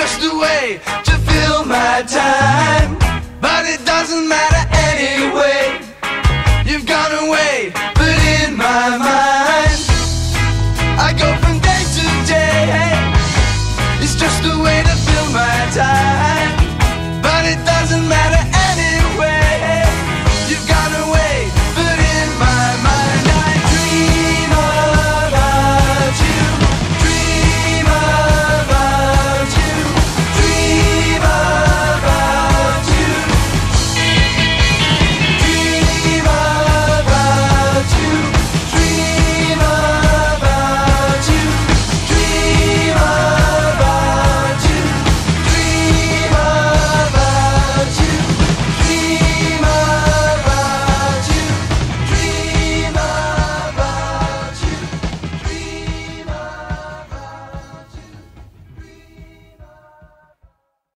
just a way to fill my time, but it doesn't matter anyway. You've gone away, but in my mind I go from day to day. It's just a way to